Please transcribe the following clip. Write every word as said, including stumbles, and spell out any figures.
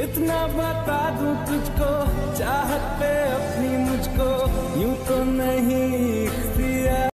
इतना बता दूं तुझको चाहत पे।